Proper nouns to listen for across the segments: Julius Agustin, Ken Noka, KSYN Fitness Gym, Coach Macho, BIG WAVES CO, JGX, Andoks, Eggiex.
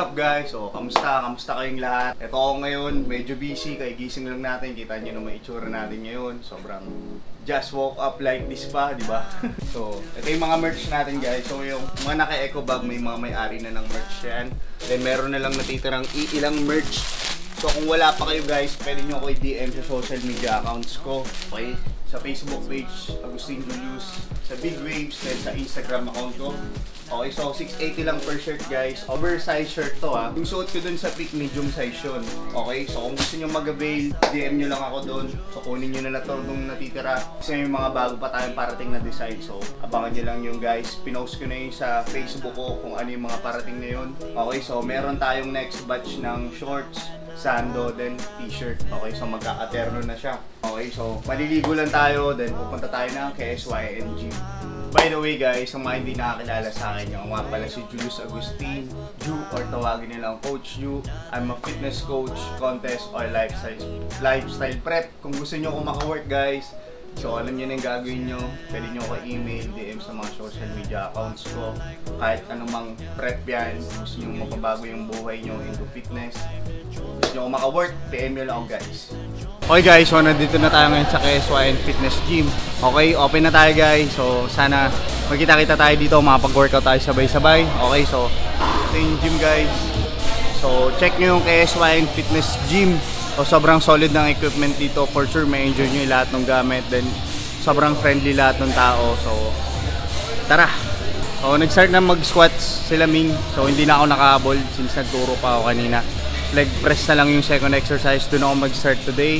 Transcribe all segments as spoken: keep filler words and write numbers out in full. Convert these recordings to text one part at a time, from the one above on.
up guys? So, kamusta? Kamusta kayong lahat? Ito ako ngayon, medyo busy, kagising lang natin. Kita nyo naman itsura natin ngayon. Sobrang just woke up like this pa, di ba? So, ito yung mga merch natin guys. So, yung mga naka-eco bag, may mga may-ari na ng merch yan. Then, meron na lang natitirang ilang merch. So, kung wala pa kayo guys, pwede nyo ako i-D M sa social media accounts ko. Okay? Sa Facebook page, Agustin Julius, sa Big Waves, then sa Instagram account ko. Okay, so six eighty lang per shirt guys. Oversized shirt to ha. Yung suot ko dun sa peak, medium size yun. Okay, so kung gusto nyo mag-avail, D M nyo lang ako dun. So kunin nyo na na to nung natitira. Kasi may mga bago pa tayong parating na design. So abangan nyo lang yun guys. Pinost ko na yun sa Facebook ko kung ano yung mga parating na yun. Okay, so meron tayong next batch ng shorts, sando, then t-shirt. Okay, so magkakaterno na siya. Okay, so maliligo lang tayo. Tayo, then pupunta tayo ng K S Y N Gym. By the way guys, ang mga hindi nakakilala sa akin, yung mga pala si Julius Agustin, Ju, or tawagin nilang Coach Ju. I'm a fitness coach, contest, or lifestyle, lifestyle prep. Kung gusto nyo akong maka-work guys, so alam nyo na yung gagawin nyo. Pwede nyo ako email, D M sa mga social media accounts ko. Kahit anumang prep yan, gusto nyo mapabago yung buhay nyo into fitness, gusto nyo akong maka-work, D M nyo lang ako guys. Okay guys, so nandito na tayo ngayon sa K S Y N Fitness Gym. Okay, open na tayo guys. So sana magkita-kita tayo dito, makapag-workout tayo sabay-sabay. Okay, so ito yung gym guys. So check nyo yung K S Y N Fitness Gym. So sobrang solid ng equipment dito. For sure, may enjoy nyo lahat ng gamit. Then sobrang friendly lahat ng tao. So tara! So nag-start na mag-squats sila Ming. So hindi na ako nakahabol since nagturo pa ako kanina. Leg press na lang yung second exercise. Doon ako mag-start today.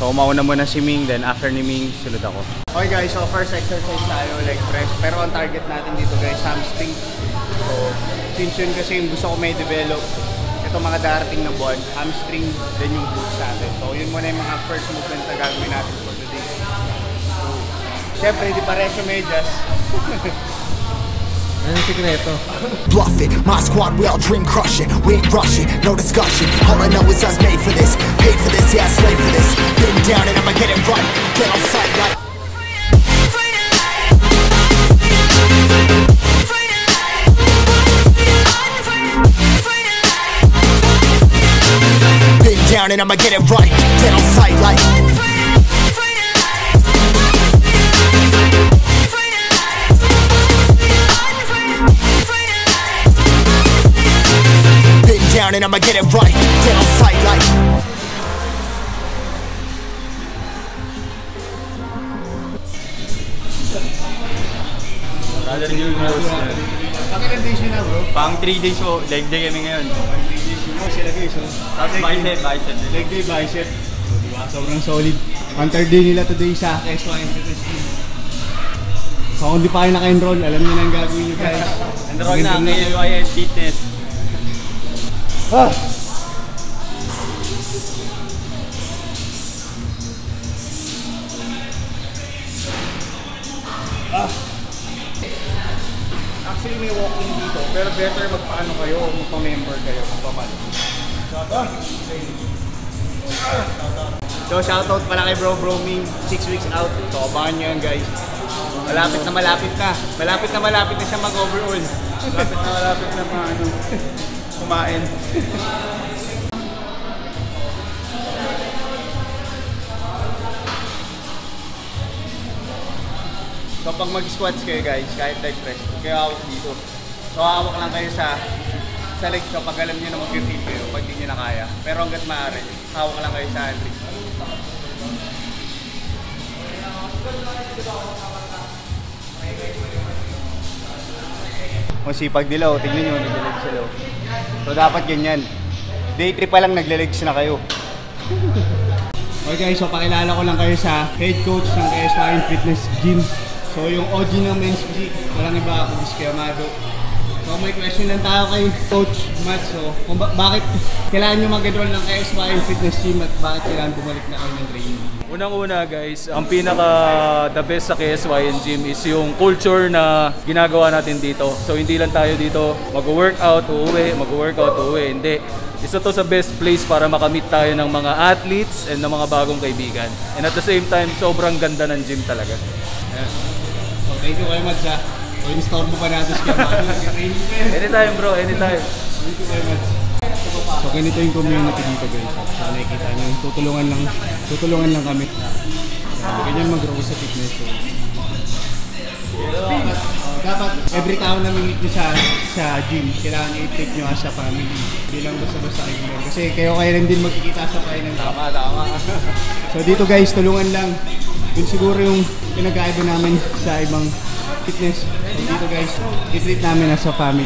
So, mauna muna si Ming. Then, after ni Ming, sulod ako. Okay guys, so first exercise tayo, leg press. Pero ang target natin dito guys, hamstring. So, since yun kasi yung gusto ko may develop, ito mga darating na buwan, hamstring, then yung glutes natin. So, yun muna yung mga first movement na gagawin natin for today. So, syempre, di pareho siya medyas. Bluff it, my squad, we all dream crush it. We ain't rushing, no discussion. All I know is I was made for this. Paid for this, yeah, slave for this. Been down and I'ma get it right. Get on sight like been down and I'ma get it right. Get on sight like and I'ma get it right, get on sight like. Brother Julius, ilang days yun na bro? Pang three days po, leg day kami ngayon. Pang three days yun na sila guys. Tapos bicep, bicep. Leg day, bicep. Diba? Sobrang solid. Ang third day nila today sa K S Y N Fitness Gym. So kung di pa kayo naka-enroll, alam nyo na ang gagawin nyo guys. Enroll na K S Y N Fitness. Ah. Ah. Actually may walking dito, pero better magpaano kayo o magpa-member kayo kung papal. Shoutout! So shoutout pala kay Bro Broming, six weeks out. So abangan nyo yan guys. Malapit na malapit na. Malapit na malapit na siya mag-overall. Malapit na malapit na maano. Kumain. So pag mag-squats kayo guys, kahit leg press, huwag kayo hawak dito. So hawak lang kayo sa sa leg so pag alam nyo na mag-repeat kayo, pag di nyo na kaya. Pero hanggat maaari, hawak lang kayo sa leg. Masipag dilaw, tignan nyo, nag-legs dilaw. So dapat ganyan. Day three pa lang nagle-legs na kayo. Okay guys, so pakilala ko lang kayo sa head coach ng K S Y N Fitness Gym. So yung O G ng men's physique, walang iba, Coach Macho. So may question lang tayo kay Coach Macho. Kung ba bakit kailangan nyo mag-enroll ng K S Y N Fitness Gym at bakit kailangan bumalik na kayo ng training? Unang-una guys, ang pinaka-the best sa K S Y N Gym is yung culture na ginagawa natin dito. So hindi lang tayo dito mag-workout, uuwi, mag-workout, uuwi, hindi. Isa to sa best place para makamit tayo ng mga athletes and ng mga bagong kaibigan. And at the same time, sobrang ganda ng gym talaga. Yeah. So thank you very much ha. So in-store mo pa natin siya. Anytime bro, anytime. Thank you very much. So ganito yung community dito guys. So nakikita nyo, tutulungan lang, tutulungan lang kami. So ganyan mag-grow sa fitness. So, dapat every tao na meet nyo sa, sa gym, kailangan i-take nyo as a family. Hindi lang basta-basta kayo lang. Kasi kayo kayo rin din magkikita sa kayo ng tama, tama. So dito guys, tulungan lang. Yun siguro yung pinag-aiba namin sa ibang fitness. So dito guys, i-treat namin as a family.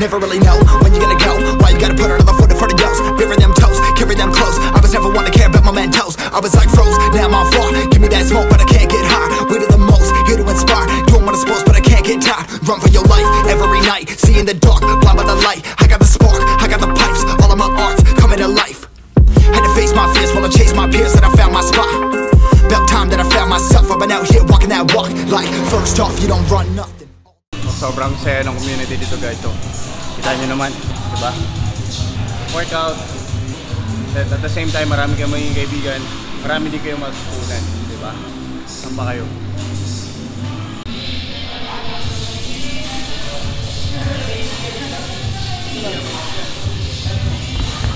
Never really know when you're gonna go. Why you gotta put another foot in front of yours? Bury them toes, carry them close. I was never one to care about my mentos. I was like froze, now I'm on floor. Give me that smoke, but I can't get high. We do the most, here to inspire. Doing what I'm supposed, but I can't get tired. Run for your life every night. See in the dark, blind by the light. I got the spark, I got the pipes. All of my arts coming to life. Had to face my fears while I chased my peers, and I found my spot. About time that I found myself. I've been out here walking that walk. Like first off, you don't run nothing. Sobrang saya ng community dito guys. So, kita nyo naman, diba? Workout. At, at the same time, marami kayong maging kaibigan. Marami din kayong matutunan, diba? Samba kayo.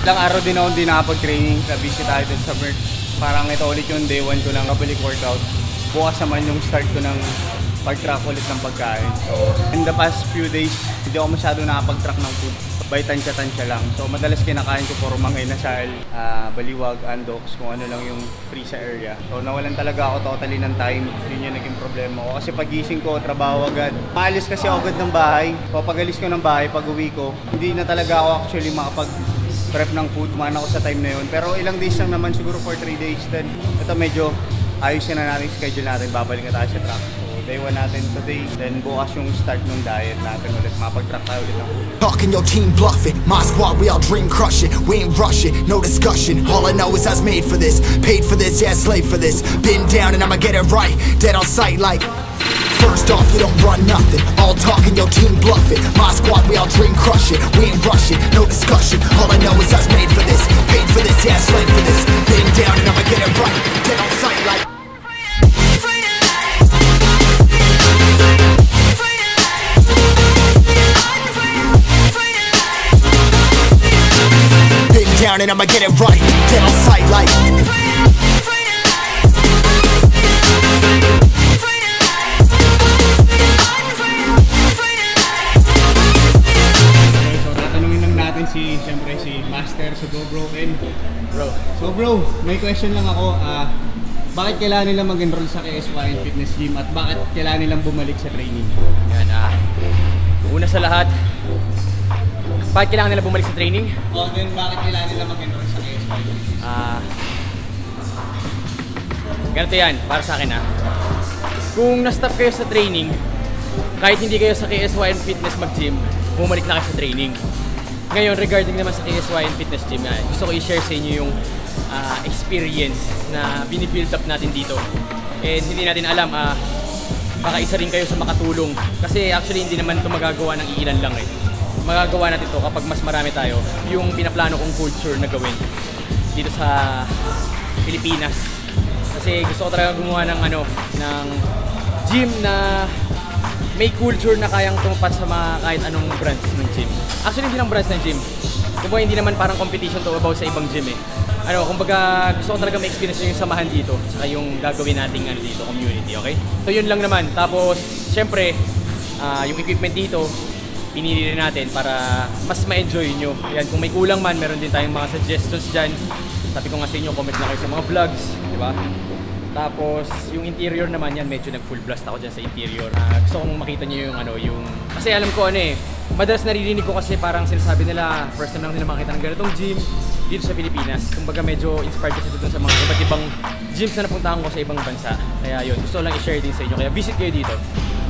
Ilang araw din ako din nakapag-training. Nabisi tayo din sa Merck. Parang ito ulit yung day one ko lang kabalik workout. Bukas naman yung start ko ng pag-track ulit ng pagkain. So, in the past few days, hindi ako masyado nakapag-track ng food. By tansya-tansya lang. So, madalas kinakain ko puro mga inasal, uh, baliwag, andoks, kung ano lang yung free sa area. So, nawalan talaga ako totally ng time. Yun yung naging problema ko. Kasi pagising ko, trabaho agad. Maalis kasi ako agad ng bahay. So, pag-alis ko ng bahay, pag-uwi ko, hindi na talaga ako actually makapag-prep ng food. Man ako sa time na yun. Pero ilang days lang naman, siguro for three days. Then, ito medyo ayos na natin schedule natin. Babalik na tayo sa track. Day one natin today, then bukas yung start ng diet natin ulit. Mapag-track tayo ulit ako. Talking your team bluffing, my squad we all dream crushing. We ain't rushing, no discussion. All I know is I was made for this, paid for this, yeah slave for this. Been down and I'ma get it right, dead on sight like. First off you don't run nothing, all talking your team bluffing. My squad we all dream crushing, we ain't rushing, no discussion. All I know is I was made for this, paid for this, yeah slave for this. Been down and I'ma get it right, dead on sight like. And I'ma get it right, dead on sight like. Okay, so tatanungin lang natin si, siyempre si Master, so go bro, and bro. So bro, may question lang ako, ah, uh, bakit kailangan nilang mag-enroll sa K S Y N Fitness Gym at bakit kailangan nilang bumalik sa training? Yan ah, una sa lahat, bakit kailangan nila bumalik sa training? O, then bakit kailangan nila mag-enroll sa K S Y N? Ah, ganito yan, para sa akin ah. Kung na-stop kayo sa training, kahit hindi kayo sa K S Y N Fitness mag-gym, bumalik na kayo sa training. Ngayon, regarding naman sa K S Y N Fitness Gym, ah, gusto ko i-share sa inyo yung ah, experience na binibuild up natin dito. And hindi natin alam, ah, baka isa rin kayo sa makatulong. Kasi actually, hindi naman ito magagawa ng iilan lang eh. Magagawa natin ito kapag mas marami tayo yung pinaplano kong culture na gawin dito sa Pilipinas. Kasi gusto ko talaga gumawa ng ano, ng gym na may culture na kayang tumupat sa mga kahit anong brands ng gym. Actually hindi lang brands ng gym. Kumbaga hindi naman parang competition to about sa ibang gym eh. Ano, kumbaga gusto ko talaga ma-experience yung samahan dito saka yung gagawin nating ano dito, community, okay? So yun lang naman. Tapos syempre, uh, yung equipment dito pinili natin para mas ma-enjoy nyo. Ayan, kung may kulang man, meron din tayong mga suggestions dyan. Sabi ko nga sa inyo, comment na kayo sa mga vlogs, di ba? Tapos, yung interior naman yan, medyo nag-full blast ako dyan sa interior. Uh, gusto kong makita nyo yung ano, yung... Kasi alam ko ano eh, madalas naririnig ko kasi parang sinasabi nila, first time lang nila makita ng ganitong gym dito sa Pilipinas. Kumbaga medyo inspired kasi dito sa mga iba't ibang gyms na napuntahan ko sa ibang bansa. Kaya yun, gusto lang i-share din sa inyo. Kaya visit kayo dito.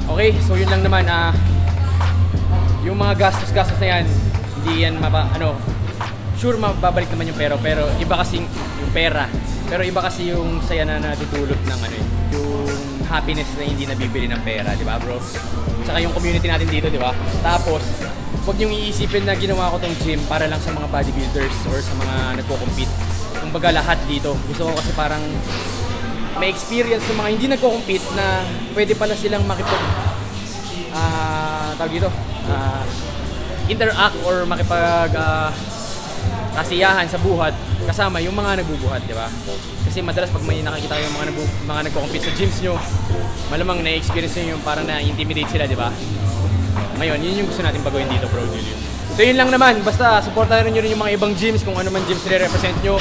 Okay, so yun lang naman. Ah, uh, yung mga gastos-gastos na yan, hindi yan mapa, ano, sure mababalik naman yung pero, pero iba kasi yung pera. Pero iba kasi yung saya na natutulog ng ano eh, yung happiness na hindi nabibili ng pera, di ba bro? Tsaka yung community natin dito, di ba? Tapos, Huwag niyong iisipin na ginawa ko tong gym para lang sa mga bodybuilders or sa mga nagko-compete. Kumbaga lahat dito. Gusto ko kasi parang may experience ng mga hindi nagko-compete na pwede pala silang makipag uh, tawag dito, uh, interact or makipag uh, kasiyahan sa buhat kasama yung mga nagbubuhat, di ba? Kasi madalas pag may nakikita kayo mga, mga nagko-compete sa gyms nyo, malamang na-experience nyo yung parang na-intimidate sila, di ba? Ngayon, yun yung gusto natin baguhin dito, bro, Julius. So yun lang naman, basta supportahan nyo rin yung mga ibang gyms, kung ano man gyms nire-represent nyo.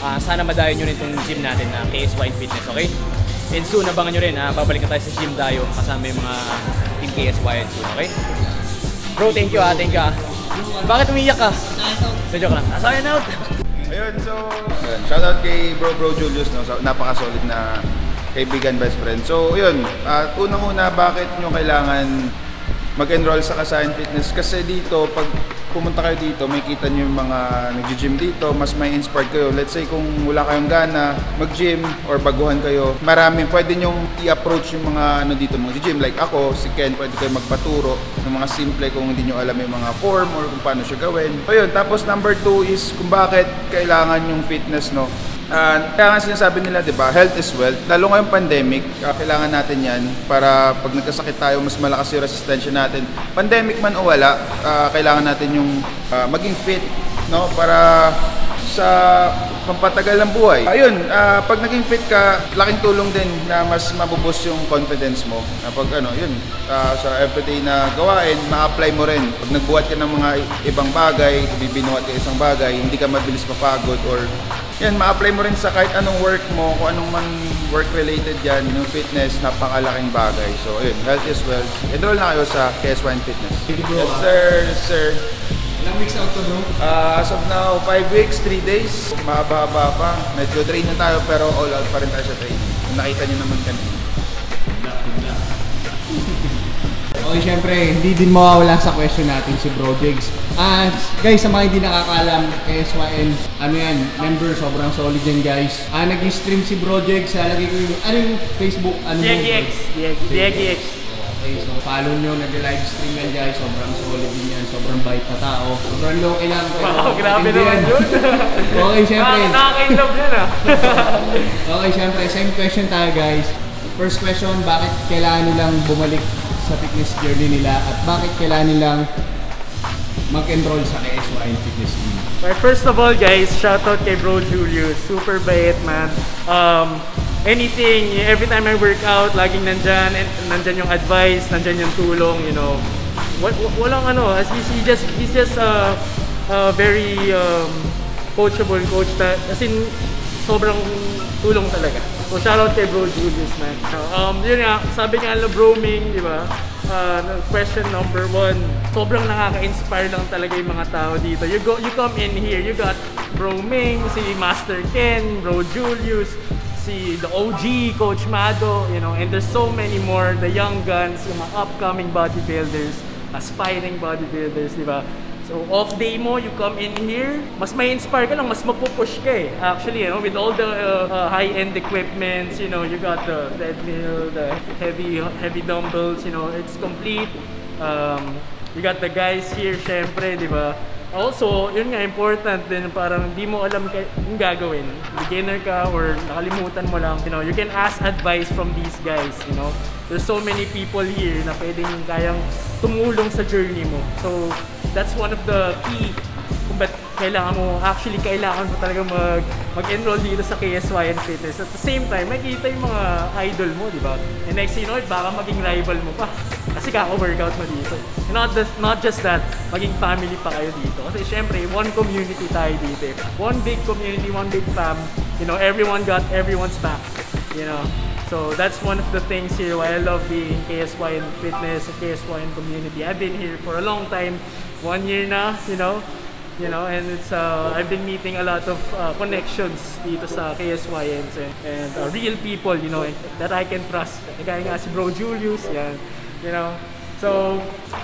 Uh, sana madayo nyo rin itong gym natin na K S Y N Fitness, okay? And soon, nabangan nyo rin ha, babalik na tayo sa gym tayo kasama yung mga team K S Y N soon, okay? Bro, thank you ha, thank you ha. Bakit umiiyak ka? So joke lang. Sign out! Ayun, so shoutout kay bro bro Julius, no? So, napaka-solid na kaibigan, best friend. So yun, uh, unang-una, bakit nyo kailangan mag-enroll sa K S Y N Fitness? Kasi dito, pag pumunta kayo dito, may kita nyo yung mga nag-gym dito, mas may inspired kayo. Let's say kung wala kayong gana mag-gym or baguhan kayo, marami pwede nyo i-approach yung mga ano dito, mga gym. Like ako, si Ken, pwede kayo magpaturo ng mga simple kung hindi nyo alam yung mga form or kung paano siya gawin. So yun, tapos number two is kung bakit kailangan yung fitness, no? Uh, kaya nga sinasabi nila, di ba, health is wealth. Lalo ngayong pandemic, uh, kailangan natin yan para pag nagkasakit tayo, mas malakas yung resistensya natin. Pandemic man o wala, uh, kailangan natin yung uh, maging fit, no? Para sa pampatagal ng buhay. Ayun, uh, pag naging fit ka, laking tulong din na mas mabuboost yung confidence mo. Na pag ano, yun, uh, sa everyday na gawain, ma-apply mo rin. Pag nagbuhat ka ng mga ibang bagay, bibinuhat ka isang bagay, hindi ka mabilis mapagod or yan, ma-apply mo rin sa kahit anong work mo, kung anong man work-related yan, yung fitness, napakalaking bagay. So, ayun, health is wealth. Enroll na kayo sa K S Y N Fitness. Yes, sir, sir. Ilang weeks out to do? Uh, as of now, five weeks, three days. Mahaba-haba pa. Medyo drain na tayo, pero all out pa rin tayo sa training. Kung nakita nyo naman kanina. Okay, syempre, hindi din mawawala sa question natin si Bro Diggs. At guys, sa mga hindi nakakaalam, K S Y N, ano yan, member, sobrang solid yan guys. Ah, nag-stream si Bro Diggs, lalagay ko yung, ano yung Facebook, ano yung? J G X, J G X. Okay, so follow nyo, nag-live stream yan guys, sobrang solid din yan, sobrang bait na tao. Sobrang low kailan ko. Wow, grabe naman yun. Okay, syempre. Nakaka-inlove yan ah. Okay, syempre, same question tayo guys. First question, bakit kailangan nilang bumalik sa fitness journey nila at bakit kailangan nilang mag-enroll sa K S Y N Fitness Gym? Well, first of all guys, shoutout kay Bro Julius. Super bait man. Um, anything, every time I work out, laging nandyan, nandyan yung advice, nandyan yung tulong, you know. Walang ano, as he's just, he's just uh, uh, very um, coachable coach. Ta as in, sobrang tulong talaga. So shoutout kay Bro Julius man. Um, yun nga, sabi nga na broming, di ba? Uh, question number one, sobrang nakaka-inspire lang talaga yung mga tao dito. You go, you come in here, you got Bro Ming, si Master Ken, Bro Julius, si the O G, Coach Macho, you know, and there's so many more, the young guns, yung mga upcoming bodybuilders, aspiring bodybuilders, di ba? So off day mo, you come in here, mas may inspire ka lang, mas mapupush ka eh. Actually, you know, with all the uh, uh, high-end equipments, you know, you got the treadmill, the heavy heavy dumbbells, you know, it's complete. Um, you got the guys here, syempre, di ba? Also, yun nga, important din, parang di mo alam kung gagawin. Beginner ka or nakalimutan mo lang, you know, you can ask advice from these guys, you know. There's so many people here na pwedeng kayang tumulong sa journey mo. So, that's one of the key kung ba't kailangan mo, actually kailangan mo talaga mag, mag-enroll dito sa K S Y N Fitness. At the same time, makikita yung mga idol mo, di ba? And next you know it, baka maging rival mo pa. Kasi kaka-workout mo dito. And not, the, not just that, maging family pa kayo dito. Kasi syempre, one community tayo dito. One big community, one big fam. You know, everyone got everyone's back. You know? So that's one of the things here why I love being K S Y N Fitness, K S Y N community. I've been here for a long time. One year na, you know? You know, and it's uh, I've been meeting a lot of uh, connections dito sa K S Y Ns and, and uh, real people, you know, and, that I can trust. Kaya nga si Bro Julius, yan, you know, So,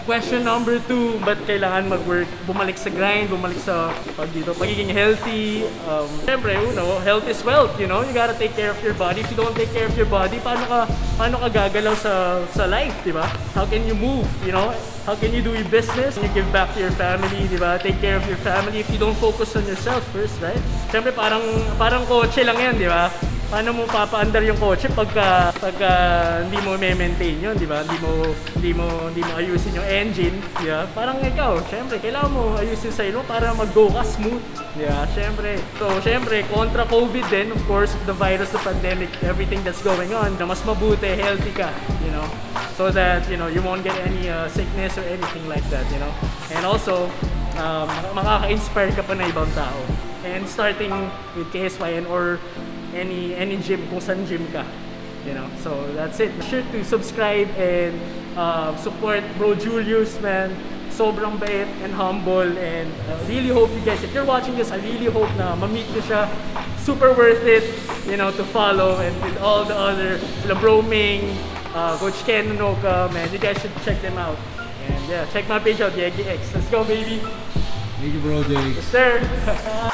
question number two, ba't kailangan mag-work? Bumalik sa grind, bumalik sa pag dito, pagiging healthy. Um, Siyempre, you know, health is wealth, you know? You gotta take care of your body. If you don't take care of your body, paano ka, paano ka gagalaw sa, sa life, di ba? How can you move, you know? How can you do your business? You give back to your family, di ba? Take care of your family if you don't focus on yourself first, right? Siyempre, parang, parang kotse lang yan, di ba? Paano mo papaandar yung kotse pagka, pagka hindi mo maintain yun, di ba? Hindi mo, hindi mo, hindi mo ayusin yung engine, di ba? Parang ikaw, syempre, kailangan mo ayusin sa ilo para mag-go ka smooth, di ba? Syempre. So, syempre, kontra COVID din, of course, the virus, the pandemic, everything that's going on, na mas mabuti, healthy ka, you know? So that, you know, you won't get any uh, sickness or anything like that, you know? And also, um, makaka-inspire ka pa na ibang tao. And starting with K S Y N or any any gym, kung saan gym ka, you know. So that's it. Make sure to subscribe and uh, support Bro Julius, man. Sobrang bait and humble, and uh, really hope you guys, if you're watching this, I really hope na ma-meet nyo siya. Super worth it, you know, to follow, and with all the other Bro Ming, uh, Coach Ken Noka, man, you guys should check them out. And yeah, check my page out, the Eggiex. Let's go, baby. Thank you, Bro Eggiex. Yes, sir.